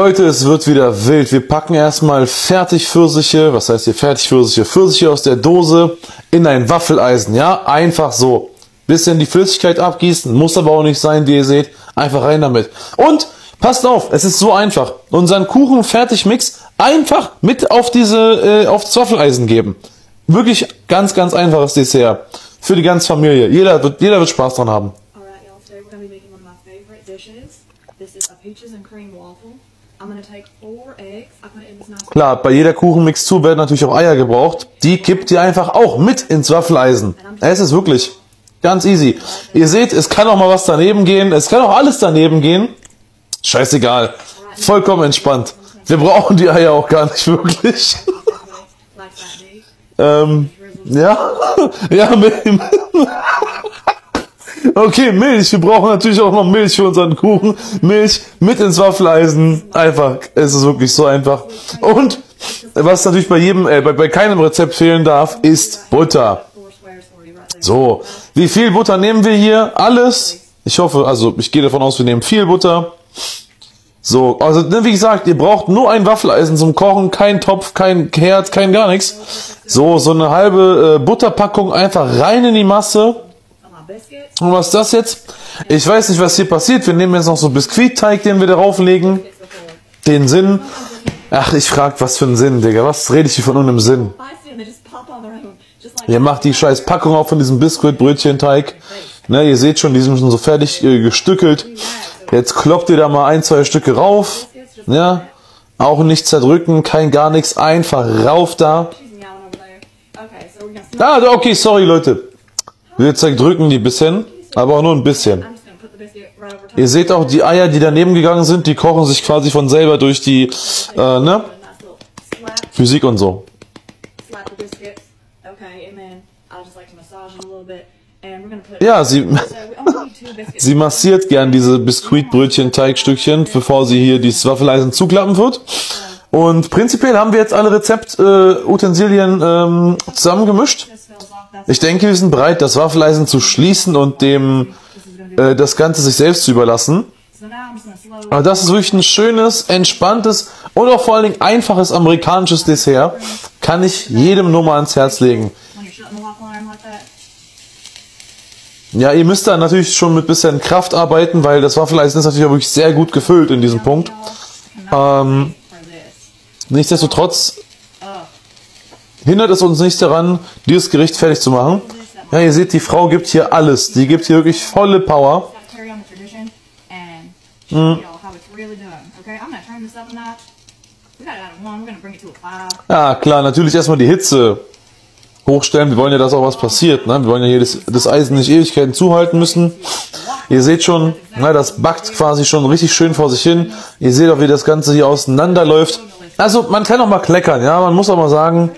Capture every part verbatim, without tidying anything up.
Leute, es wird wieder wild. Wir packen erstmal Fertigpfirsiche, was heißt hier Fertigpfirsiche? Pfirsiche aus der Dose in ein Waffeleisen, ja? Einfach so. Bisschen die Flüssigkeit abgießen, muss aber auch nicht sein, wie ihr seht. Einfach rein damit. Und passt auf, es ist so einfach. Unseren Kuchen Fertigmix einfach mit auf diese, äh, auf das Waffeleisen geben. Wirklich ganz, ganz einfaches Dessert. Für die ganze Familie. Jeder wird, jeder wird Spaß dran haben. Klar, bei jeder Kuchenmix zu werden natürlich auch Eier gebraucht. Die kippt ihr einfach auch mit ins Waffeleisen. Es ist wirklich ganz easy. Ihr seht, es kann auch mal was daneben gehen. Es kann auch alles daneben gehen. Scheißegal. Vollkommen entspannt. Wir brauchen die Eier auch gar nicht wirklich. ähm, ja. ja, Milch. Okay, Milch. Wir brauchen natürlich auch noch Milch für unseren Kuchen. Milch mit ins Waffeleisen. Einfach. Es ist wirklich so einfach. Und was natürlich bei jedem, äh, bei, bei keinem Rezept fehlen darf, ist Butter. So. Wie viel Butter nehmen wir hier? Alles. Ich hoffe, also ich gehe davon aus, wir nehmen viel Butter. So. Also, wie gesagt, ihr braucht nur ein Waffeleisen zum Kochen. Kein Topf, kein Herd, kein gar nichts. So, so eine halbe äh, Butterpackung einfach rein in die Masse. Und was ist das jetzt? Ich weiß nicht, was hier passiert. Wir nehmen jetzt noch so einen Biskuitteig, den wir darauf legen. Den Sinn. Ach, ich frag, was für einen Sinn, Digga. Was rede ich hier von irgendeinem Sinn? Ihr macht die scheiß Packung auf von diesem Biskuitbrötchenteig. Ne, ihr seht schon, die sind schon so fertig äh, gestückelt. Jetzt kloppt ihr da mal ein, zwei Stücke rauf. Ja, auch nicht zerdrücken, kein gar nichts. Einfach rauf da. Ah, okay, sorry, Leute. Wir zerdrücken die bisschen, aber auch nur ein bisschen. Ihr seht auch die Eier, die daneben gegangen sind, die kochen sich quasi von selber durch die äh, ne? Physik und so. Ja, sie, sie massiert gern diese Biskuitbrötchen-Teigstückchen, bevor sie hier dieses Waffeleisen zuklappen wird. Und prinzipiell haben wir jetzt alle Rezept-Utensilien äh, ähm, zusammengemischt. Ich denke, wir sind bereit, das Waffeleisen zu schließen und dem äh, das Ganze sich selbst zu überlassen. Aber das ist wirklich ein schönes, entspanntes und auch vor allen Dingen einfaches amerikanisches Dessert. Kann ich jedem nur mal ans Herz legen. Ja, ihr müsst da natürlich schon mit bisschen Kraft arbeiten, weil das Waffeleisen ist natürlich auch wirklich sehr gut gefüllt in diesem Punkt. Ähm, nichtsdestotrotz hindert es uns nicht daran, dieses Gericht fertig zu machen. Ja, ihr seht, die Frau gibt hier alles. Die gibt hier wirklich volle Power. Mhm. Ja, klar, natürlich erstmal die Hitze hochstellen. Wir wollen ja, dass auch was passiert. Ne? Wir wollen ja hier das, das Eisen nicht Ewigkeiten zuhalten müssen. Ihr seht schon, na, das backt quasi schon richtig schön vor sich hin. Ihr seht auch, wie das Ganze hier auseinanderläuft. Also, man kann auch mal kleckern, ja, man muss auch mal sagen,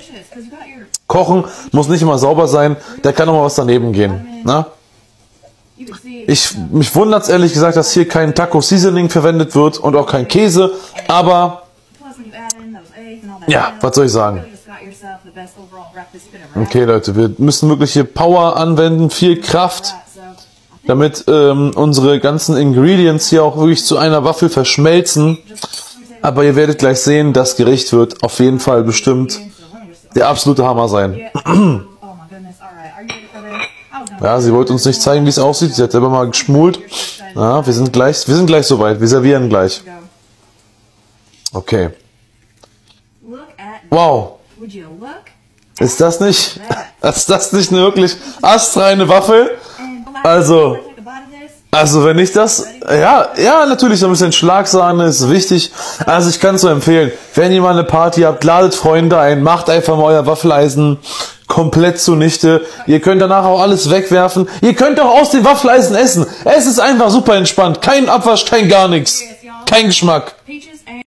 kochen muss nicht immer sauber sein, da kann auch mal was daneben gehen, ne? Ich, mich wundert's ehrlich gesagt, dass hier kein Taco Seasoning verwendet wird und auch kein Käse, aber, ja, was soll ich sagen? Okay, Leute, wir müssen wirklich hier Power anwenden, viel Kraft, damit ähm, unsere ganzen Ingredients hier auch wirklich zu einer Waffel verschmelzen. Aber ihr werdet gleich sehen, das Gericht wird auf jeden Fall bestimmt der absolute Hammer sein. Ja, sie wollte uns nicht zeigen, wie es aussieht. Sie hat selber mal geschmult. Ja, wir sind gleich, wir sind gleich soweit. Wir servieren gleich. Okay. Wow. Ist das nicht, ist das nicht eine wirklich astreine Waffel? Also... Also wenn ich das, ja, ja natürlich, so ein bisschen Schlagsahne ist wichtig. Also ich kann es nur empfehlen, wenn ihr mal eine Party habt, ladet Freunde ein, macht einfach mal euer Waffeleisen komplett zunichte. Ihr könnt danach auch alles wegwerfen, ihr könnt auch aus dem Waffeleisen essen. Es ist einfach super entspannt, kein Abwasch, kein gar nichts, kein Geschmack.